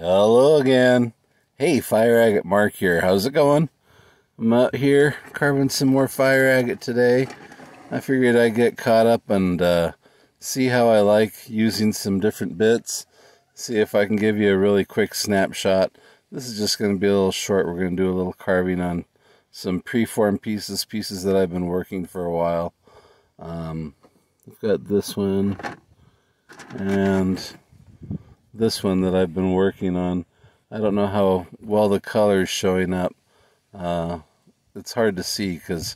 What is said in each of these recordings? Hello again. Hey, fire agate Mark here. How's it going? I'm out here carving some more fire agate today. I figured I'd get caught up and see how I like using some different bits. See if I can give you a really quick snapshot. This is just going to be a little short. We're going to do a little carving on some preformed pieces that I've been working for a while. I've got this one and this one that I've been working on. I don't know how well the color is showing up. It's hard to see because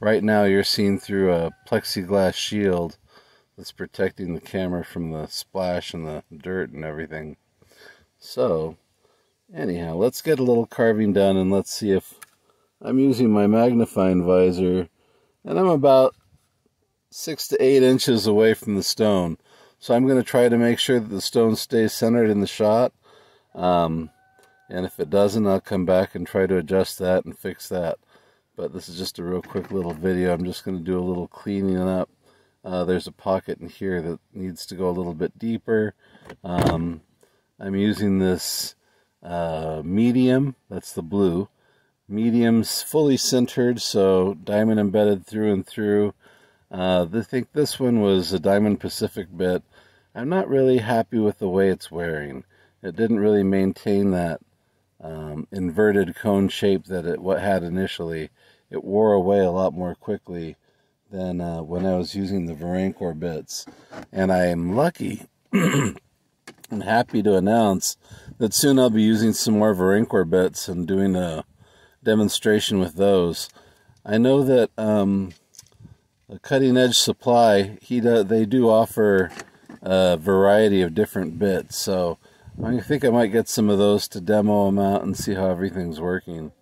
right now you're seeing through a plexiglass shield that's protecting the camera from the splash and the dirt and everything. So anyhow, let's get a little carving done and let's see if I'm using my magnifying visor, and I'm about 6 to 8 inches away from the stone. So I'm going to try to make sure that the stone stays centered in the shot. And if it doesn't, I'll come back and try to adjust that and fix that. But this is just a real quick little video. I'm just going to do a little cleaning up. There's a pocket in here that needs to go a little bit deeper. I'm using this medium, that's the blue. Medium's fully centered, so diamond embedded through and through. I think this one was a Diamond Pacific bit. I'm not really happy with the way it's wearing. It didn't really maintain that inverted cone shape that it had initially. It wore away a lot more quickly than when I was using the Varancor bits. And I am lucky and happy to announce that soon I'll be using some more Varancor bits and doing a demonstration with those. I know that Cutting Edge Supply, they do offer a variety of different bits, so I think I might get some of those to demo them out and see how everything's working.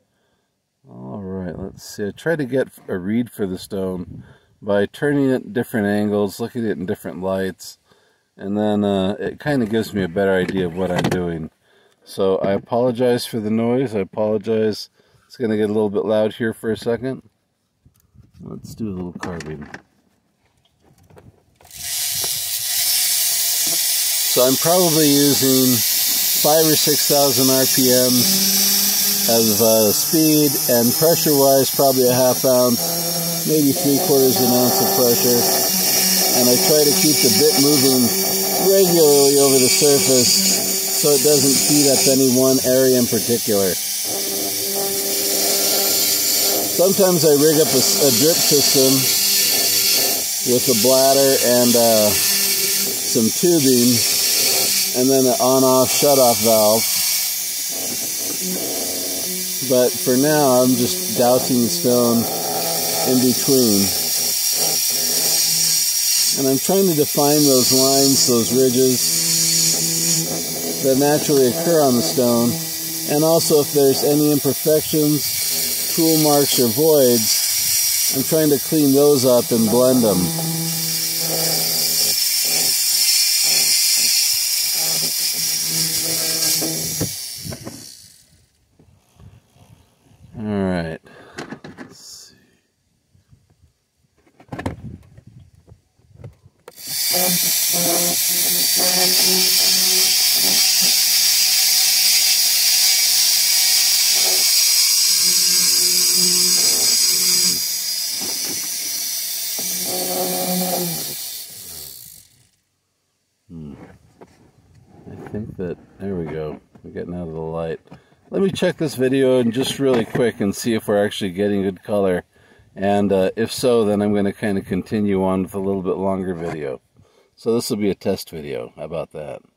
Alright, let's see. I try to get a read for the stone by turning it at different angles, looking at it in different lights, and then it kind of gives me a better idea of what I'm doing. So I apologize for the noise. I apologize. It's going to get a little bit loud here for a second. Let's do a little carving. So I'm probably using 5,000 or 6,000 RPMs of speed, and pressure-wise, probably a half ounce, maybe 3/4 of an ounce of pressure. And I try to keep the bit moving regularly over the surface so it doesn't heat up any one area in particular. Sometimes I rig up a drip system with a bladder and some tubing, and then an on-off shut-off valve. But for now, I'm just dousing the stone in between. And I'm trying to define those lines, those ridges that naturally occur on the stone, and also if there's any imperfections, tool marks or voids, I'm trying to clean those up and blend them. Alright. Let's see. There we go. We're getting out of the light. Let me check this video and just really quick and see if we're actually getting good color. And if so, then I'm going to kind of continue on with a little bit longer video. So this will be a test video. How about that?